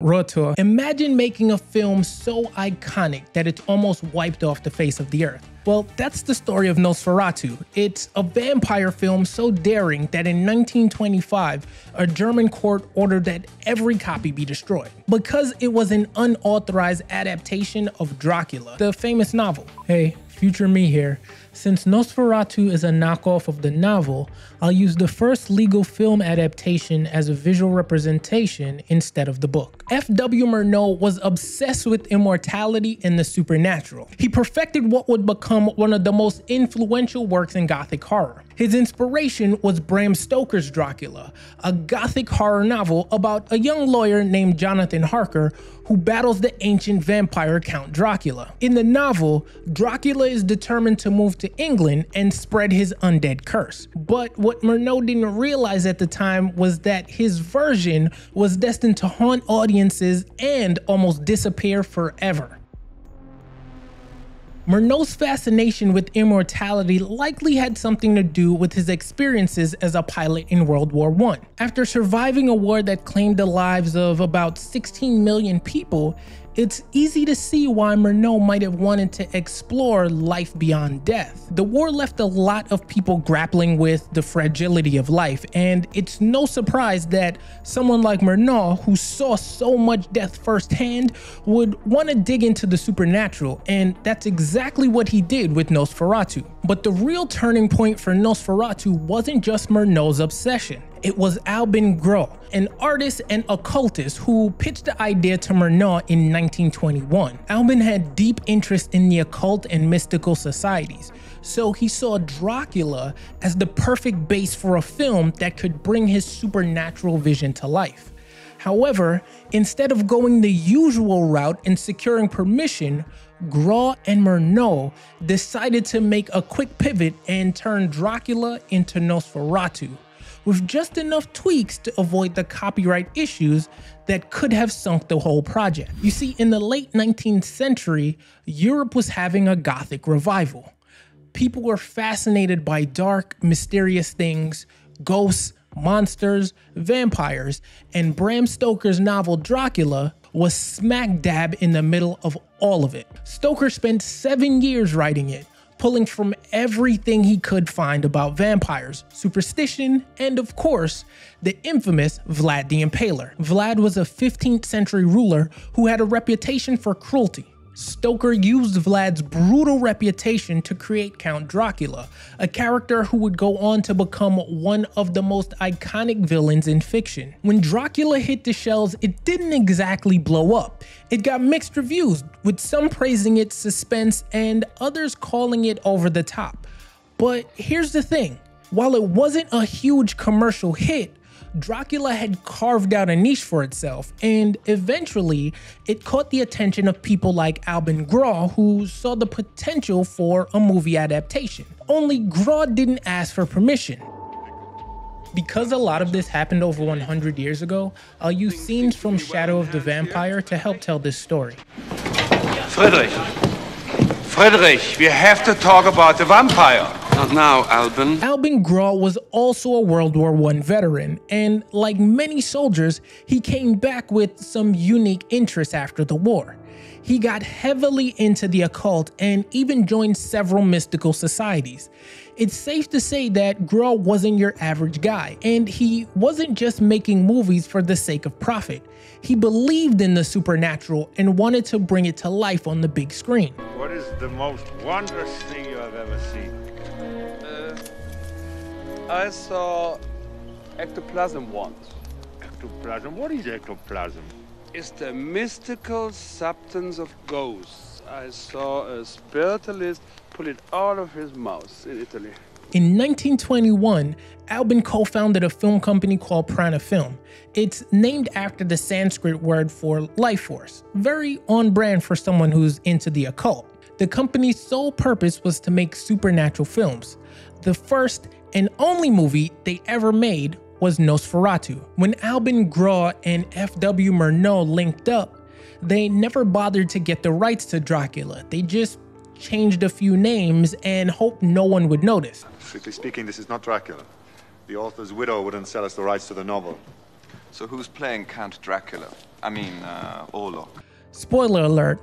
Rawteur, imagine making a film so iconic that it's almost wiped off the face of the earth. Well, that's the story of Nosferatu. It's a vampire film so daring that in 1925, a German court ordered that every copy be destroyed because it was an unauthorized adaptation of Dracula, the famous novel. Hey, future me here. Since Nosferatu is a knockoff of the novel, I'll use the first legal film adaptation as a visual representation instead of the book. F.W. Murnau was obsessed with immortality and the supernatural. He perfected what would become one of the most influential works in Gothic horror. His inspiration was Bram Stoker's Dracula, a Gothic horror novel about a young lawyer named Jonathan Harker who battles the ancient vampire Count Dracula. In the novel, Dracula is determined to move to England and spread his undead curse. But what Murnau didn't realize at the time was that his version was destined to haunt audiences and almost disappear forever. Murnau's fascination with immortality likely had something to do with his experiences as a pilot in World War I. After surviving a war that claimed the lives of about 16 million people, it's easy to see why Murnau might have wanted to explore life beyond death. The war left a lot of people grappling with the fragility of life, and it's no surprise that someone like Murnau, who saw so much death firsthand, would want to dig into the supernatural, and that's exactly what he did with Nosferatu. But the real turning point for Nosferatu wasn't just Murnau's obsession. It was Albin Grau, an artist and occultist who pitched the idea to Murnau in 1921. Albin had deep interest in the occult and mystical societies, so he saw Dracula as the perfect base for a film that could bring his supernatural vision to life. However, instead of going the usual route and securing permission, Grau and Murnau decided to make a quick pivot and turn Dracula into Nosferatu, with just enough tweaks to avoid the copyright issues that could have sunk the whole project. You see, in the late 19th century, Europe was having a Gothic revival. People were fascinated by dark, mysterious things, ghosts, monsters, vampires, and Bram Stoker's novel Dracula was smack dab in the middle of all of it. Stoker spent 7 years writing it, pulling from everything he could find about vampires, superstition, and of course, the infamous Vlad the Impaler. Vlad was a 15th century ruler who had a reputation for cruelty. Stoker used Vlad's brutal reputation to create Count Dracula, a character who would go on to become one of the most iconic villains in fiction. When Dracula hit the shelves, it didn't exactly blow up. It got mixed reviews, with some praising its suspense and others calling it over the top. But here's the thing, while it wasn't a huge commercial hit, Dracula had carved out a niche for itself, and eventually it caught the attention of people like Albin Grau, who saw the potential for a movie adaptation. Only Grau didn't ask for permission. Because a lot of this happened over 100 years ago, I'll use scenes from Shadow of the Vampire to help tell this story. Friedrich, we have to talk about the vampire. Not now, Albin. Albin Grau was also a World War I veteran, and like many soldiers, he came back with some unique interests after the war. He got heavily into the occult and even joined several mystical societies. It's safe to say that Grau wasn't your average guy, and he wasn't just making movies for the sake of profit. He believed in the supernatural and wanted to bring it to life on the big screen. What is the most wondrous thing you have ever seen? I saw ectoplasm once. Ectoplasm? What is ectoplasm? It's the mystical substance of ghosts. I saw a spiritualist pull it out of his mouth in Italy. In 1921, Albin co-founded a film company called Prana Film. It's named after the Sanskrit word for life force, very on-brand for someone who's into the occult. The company's sole purpose was to make supernatural films. The first and only movie they ever made was Nosferatu. When Albin Grau and F.W. Murnau linked up, they never bothered to get the rights to Dracula. They just changed a few names and hoped no one would notice. Strictly speaking, this is not Dracula. The author's widow wouldn't sell us the rights to the novel. So who's playing Count Dracula? I mean, Orlok. Spoiler alert,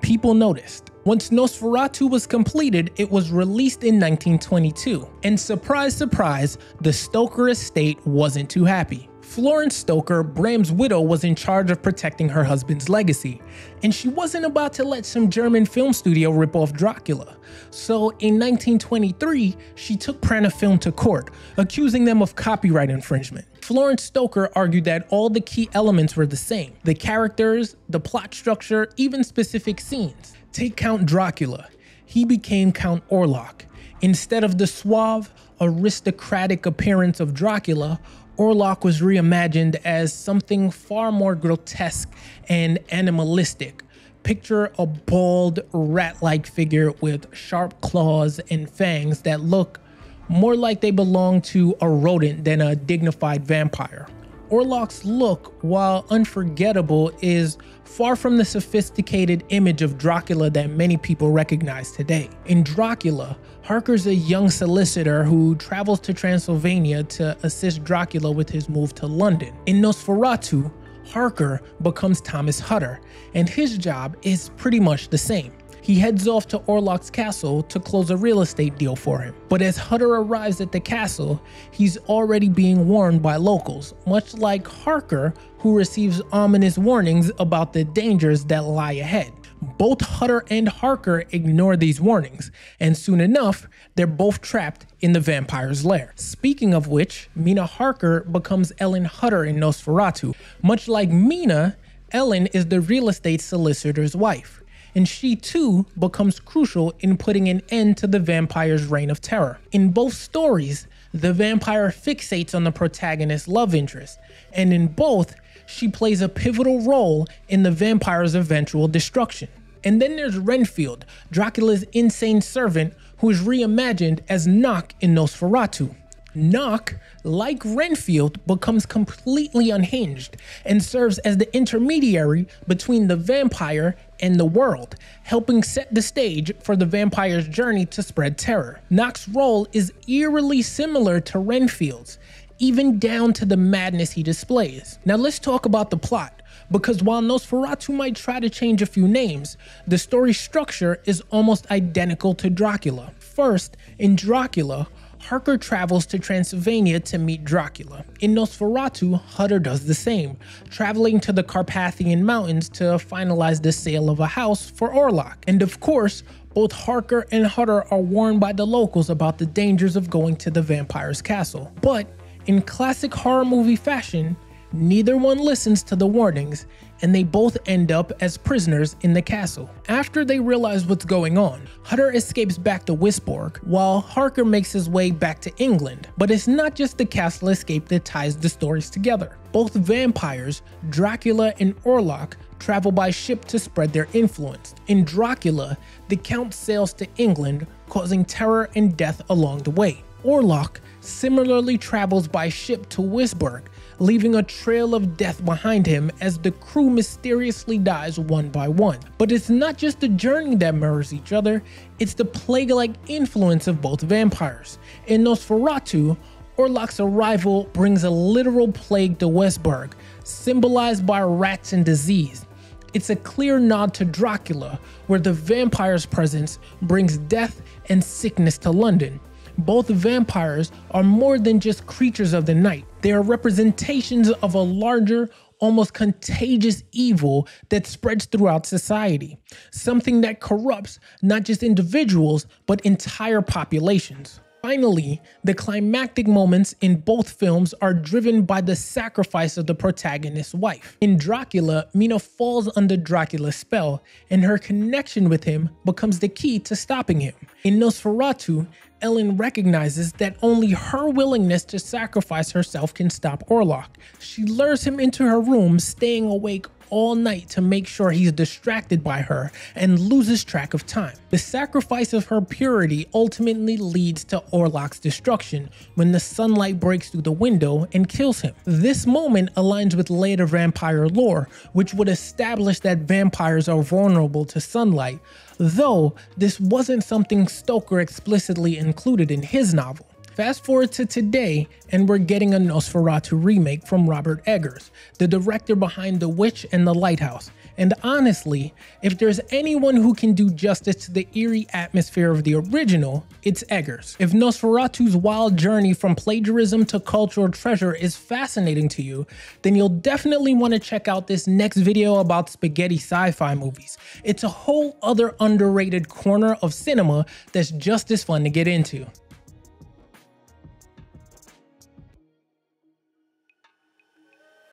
people noticed. Once Nosferatu was completed, it was released in 1922. And surprise, surprise, the Stoker estate wasn't too happy. Florence Stoker, Bram's widow, was in charge of protecting her husband's legacy, and she wasn't about to let some German film studio rip off Dracula. So in 1923, she took Prana Film to court, accusing them of copyright infringement. Florence Stoker argued that all the key elements were the same: the characters, the plot structure, even specific scenes. Take Count Dracula. He became Count Orlok. Instead of the suave, aristocratic appearance of Dracula, Orlok was reimagined as something far more grotesque and animalistic. Picture a bald, rat-like figure with sharp claws and fangs that look more like they belong to a rodent than a dignified vampire. Orlok's look, while unforgettable, is far from the sophisticated image of Dracula that many people recognize today. In Dracula, Harker's a young solicitor who travels to Transylvania to assist Dracula with his move to London. In Nosferatu, Harker becomes Thomas Hutter, and his job is pretty much the same. He heads off to Orlok's castle to close a real estate deal for him. But as Hutter arrives at the castle, he's already being warned by locals, much like Harker, who receives ominous warnings about the dangers that lie ahead. Both Hutter and Harker ignore these warnings, and soon enough, they're both trapped in the vampire's lair. Speaking of which, Mina Harker becomes Ellen Hutter in Nosferatu. Much like Mina, Ellen is the real estate solicitor's wife, and she too becomes crucial in putting an end to the vampire's reign of terror. In both stories, the vampire fixates on the protagonist's love interest, and in both, she plays a pivotal role in the vampire's eventual destruction. And then there's Renfield, Dracula's insane servant, who is reimagined as Knock in Nosferatu. Knock, like Renfield, becomes completely unhinged and serves as the intermediary between the vampire and the world, helping set the stage for the vampire's journey to spread terror. Knock's role is eerily similar to Renfield's, even down to the madness he displays. Now let's talk about the plot, because while Nosferatu might try to change a few names, the story structure is almost identical to Dracula. First, in Dracula, Harker travels to Transylvania to meet Dracula. In Nosferatu, Hutter does the same, traveling to the Carpathian Mountains to finalize the sale of a house for Orlok. And of course, both Harker and Hutter are warned by the locals about the dangers of going to the vampire's castle. But in classic horror movie fashion, neither one listens to the warnings, and they both end up as prisoners in the castle. After they realize what's going on, Hutter escapes back to Wisborg, while Harker makes his way back to England. But it's not just the castle escape that ties the stories together. Both vampires, Dracula and Orlok, travel by ship to spread their influence. In Dracula, the Count sails to England, causing terror and death along the way. Orlok similarly travels by ship to Wisborg, leaving a trail of death behind him as the crew mysteriously dies one by one. But it's not just the journey that mirrors each other, it's the plague-like influence of both vampires. In Nosferatu, Orlok's arrival brings a literal plague to Wisborg, symbolized by rats and disease. It's a clear nod to Dracula, where the vampire's presence brings death and sickness to London. Both vampires are more than just creatures of the night. They are representations of a larger, almost contagious evil that spreads throughout society. Something that corrupts not just individuals, but entire populations. Finally, the climactic moments in both films are driven by the sacrifice of the protagonist's wife. In Dracula, Mina falls under Dracula's spell, and her connection with him becomes the key to stopping him. In Nosferatu, Ellen recognizes that only her willingness to sacrifice herself can stop Orlok. She lures him into her room, staying awake all night to make sure he's distracted by her and loses track of time. The sacrifice of her purity ultimately leads to Orlok's destruction when the sunlight breaks through the window and kills him. This moment aligns with later vampire lore, which would establish that vampires are vulnerable to sunlight, though this wasn't something Stoker explicitly included in his novel. Fast forward to today, and we're getting a Nosferatu remake from Robert Eggers, the director behind The Witch and The Lighthouse. And honestly, if there's anyone who can do justice to the eerie atmosphere of the original, it's Eggers. If Nosferatu's wild journey from plagiarism to cultural treasure is fascinating to you, then you'll definitely want to check out this next video about spaghetti sci-fi movies. It's a whole other underrated corner of cinema that's just as fun to get into.